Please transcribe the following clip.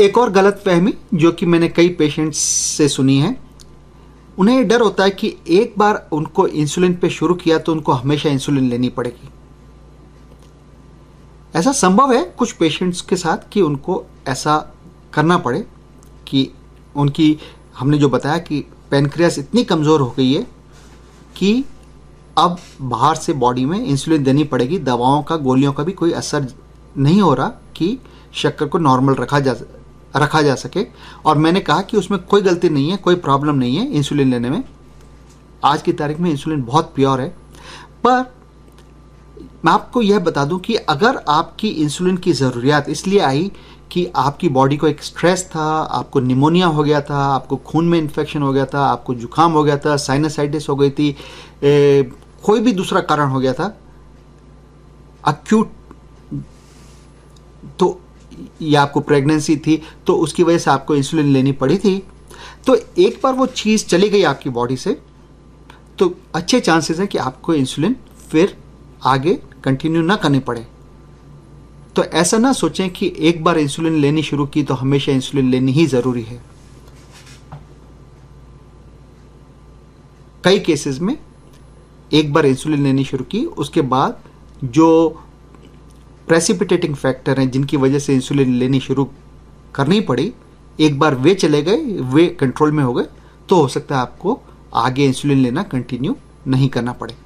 एक और गलतफहमी जो कि मैंने कई पेशेंट्स से सुनी है, उन्हें डर होता है कि एक बार उनको इंसुलिन पे शुरू किया तो उनको हमेशा इंसुलिन लेनी पड़ेगी। ऐसा संभव है कुछ पेशेंट्स के साथ कि उनको ऐसा करना पड़े कि उनकी, हमने जो बताया कि पेनक्रियास इतनी कमज़ोर हो गई है कि अब बाहर से बॉडी में इंसुलिन देनी पड़ेगी। दवाओं का, गोलियों का भी कोई असर नहीं हो रहा कि शक्कर को नॉर्मल रखा जा सके। और मैंने कहा कि उसमें कोई गलती नहीं है, कोई प्रॉब्लम नहीं है इंसुलिन लेने में। आज की तारीख में इंसुलिन बहुत प्योर है। पर मैं आपको यह बता दूं कि अगर आपकी इंसुलिन की ज़रूरियात इसलिए आई कि आपकी बॉडी को एक स्ट्रेस था, आपको निमोनिया हो गया था, आपको खून में इन्फेक्शन हो गया था, आपको जुकाम हो गया था, साइनसाइटिस हो गई थी, कोई भी दूसरा कारण हो गया था एक्यूट, तो या आपको प्रेगनेंसी थी तो उसकी वजह से आपको इंसुलिन लेनी पड़ी थी, तो एक बार वो चीज़ चली गई आपकी बॉडी से तो अच्छे चांसेस हैं कि आपको इंसुलिन फिर आगे कंटिन्यू ना करनी पड़े। तो ऐसा ना सोचें कि एक बार इंसुलिन लेनी शुरू की तो हमेशा इंसुलिन लेनी ही ज़रूरी है। कई केसेस में एक बार इंसुलिन लेनी शुरू की, उसके बाद जो प्रेसिपिटेटिंग फैक्टर हैं जिनकी वजह से इंसुलिन लेनी शुरू करनी पड़ी, एक बार वे चले गए, वे कंट्रोल में हो गए, तो हो सकता है आपको आगे इंसुलिन लेना कंटिन्यू नहीं करना पड़े।